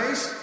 face